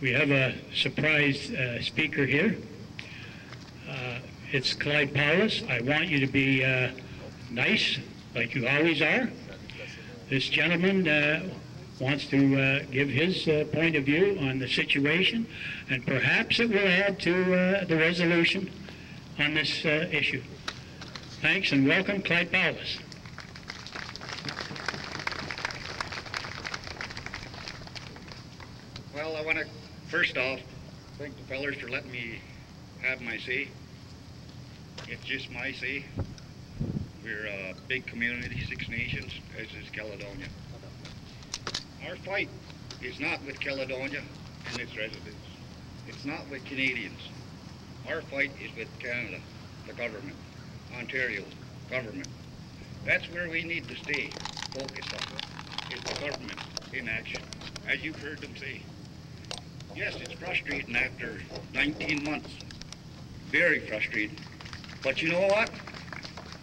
We have a surprise speaker here. It's Clyde Powless. I want you to be nice, like you always are. This gentleman wants to give his point of view on the situation, and perhaps it will add to the resolution on this issue. Thanks, and welcome, Clyde Powless. Well, I want to, first off, thank the fellers for letting me have my say. It's just my say. We're a big community, 6 nations, as is Caledonia. Our fight is not with Caledonia and its residents. It's not with Canadians. Our fight is with Canada, the government, Ontario, government. That's where we need to stay focused on, is the government in action, as you've heard them say. Yes, it's frustrating after 19 months, very frustrating. But you know what?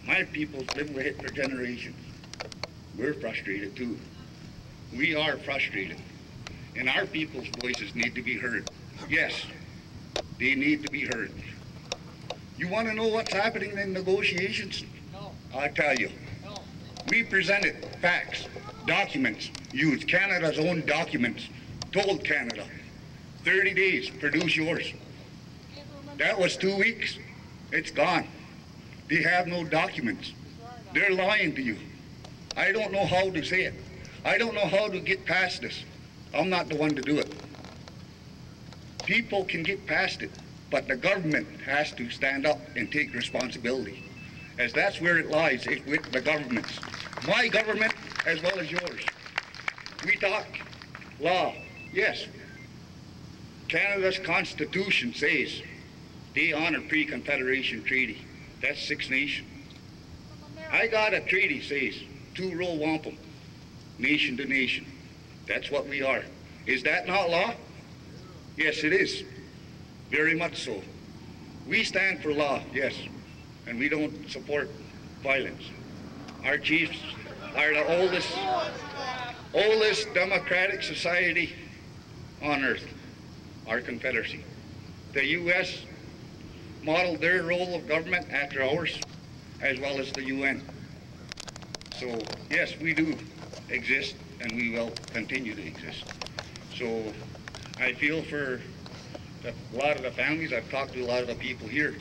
My people's lived with it for generations. We're frustrated too. We are frustrated. And our people's voices need to be heard. Yes, they need to be heard. You want to know what's happening in negotiations? No. I'll tell you. No. We presented facts, documents, used Canada's own documents, told Canada, 30 days, produce yours. That was 2 weeks. It's gone. They have no documents. They're lying to you. I don't know how to say it. I don't know how to get past this. I'm not the one to do it. People can get past it, but the government has to stand up and take responsibility, as that's where it lies, it's with the governments. My government as well as yours. We talk law. Yes. Canada's Constitution says they honor pre-Confederation treaty. That's 6 nations. I got a treaty says 2-row wampum, nation to nation. That's what we are. Is that not law? Yes, it is. Very much so. We stand for law, yes, and we don't support violence. Our chiefs are the oldest democratic society on earth, our Confederacy. The U.S. modeled their role of government after ours, as well as the UN. So yes, we do exist, and we will continue to exist. So I feel for a lot of the families. I've talked to a lot of the people here.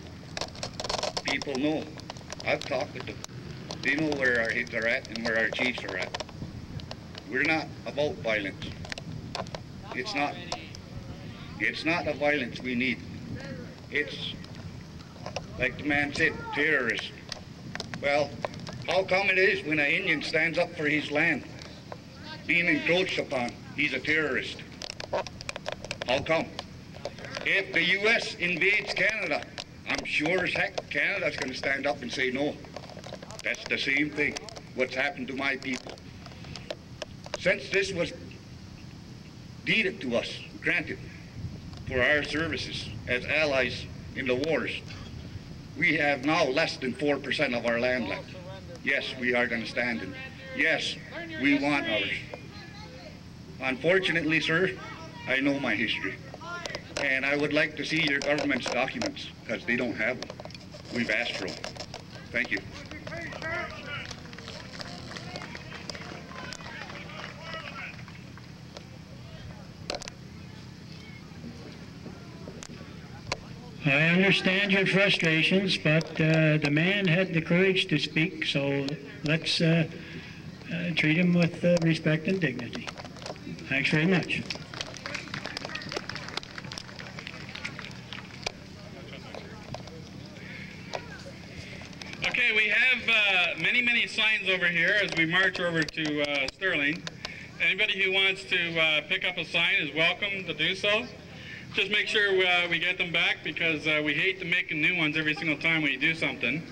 People know. I've talked with them. They know where our heads are at and where our chiefs are at. We're not about violence. It's not a violence we need. It's, like the man said, terrorist. Well, how come it is when an Indian stands up for his land, being encroached upon, he's a terrorist? How come? If the U.S. invades Canada, I'm sure as heck Canada's going to stand up and say no. That's the same thing, what's happened to my people. Since this was deeded to us, granted, for our services as allies in the wars, we have now less than 4% of our land left. Yes, we are going to stand in. Yes, we want ours. Unfortunately, sir, I know my history. And I would like to see your government's documents, because they don't have them. We've asked for them. Thank you. I understand your frustrations, but the man had the courage to speak, so let's treat him with respect and dignity. Thanks very much. Okay, we have many signs over here as we march over to Sterling. Anybody who wants to pick up a sign is welcome to do so. Just make sure we get them back, because we hate to make new ones every single time we do something.